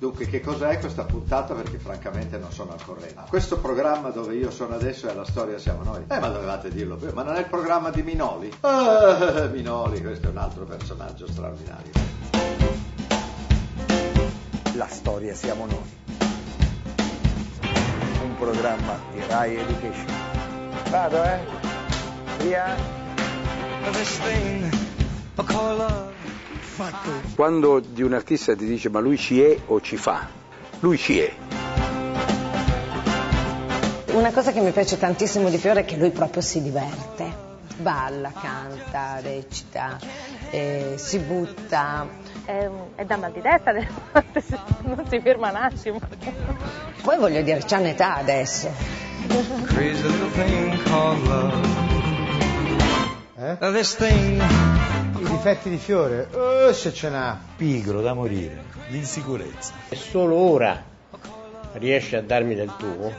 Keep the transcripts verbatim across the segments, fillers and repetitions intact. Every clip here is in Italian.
Dunque, che cos'è questa puntata? Perché francamente non sono al corrente. Questo programma dove io sono adesso è La Storia Siamo Noi. Eh, ma dovevate dirlo prima. Ma non è il programma di Minoli? Ah, Minoli, questo è un altro personaggio straordinario. La Storia Siamo Noi. Un programma di Rai Education. Vado, eh? Via. Fatto. Quando di un artista ti dice ma lui ci è o ci fa, lui ci è. Una cosa che mi piace tantissimo di Fiore è che lui proprio si diverte, balla, canta, recita, eh, si butta. È, è da mal di testa, non si ferma un attimo. Poi voglio dire, c'ha un'età adesso. Eh? I difetti di Fiore, oh, se ce n'ha, pigro da morire, l'insicurezza. E solo ora riesce a darmi del tuo,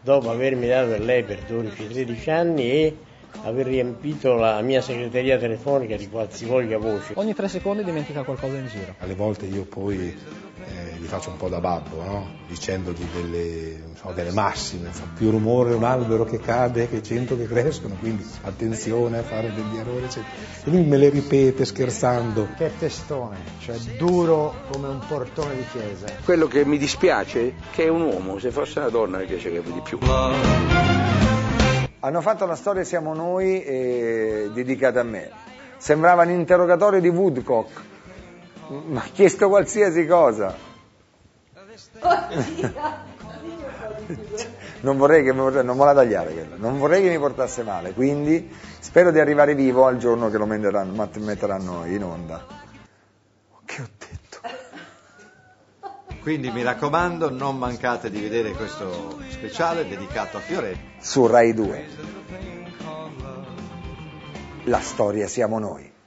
dopo avermi dato da lei per dodici tredici anni e aver riempito la mia segreteria telefonica di qualsivoglia voce. Ogni tre secondi dimentica qualcosa in giro. Alle volte io poi eh, gli faccio un po' da babbo, no? Dicendogli delle, so, delle massime, fa più rumore un albero che cade che cento che crescono, quindi attenzione a fare degli errori, eccetera. E lui me le ripete scherzando. Che testone, cioè duro come un portone di chiesa. Quello che mi dispiace è che è un uomo, se fosse una donna mi piacerebbe di più. Hanno fatto La Storia Siamo Noi eh, dedicata a me. Sembrava un interrogatorio di Woodcock, mi ha chiesto qualsiasi cosa. Non vorrei che mi portasse, non me la tagliare quella, non vorrei che mi portasse male, quindi spero di arrivare vivo al giorno che lo metteranno, metteranno in onda. Che ho detto? Quindi mi raccomando, non mancate di vedere questo speciale dedicato a Fiorello su Rai due. La Storia Siamo Noi.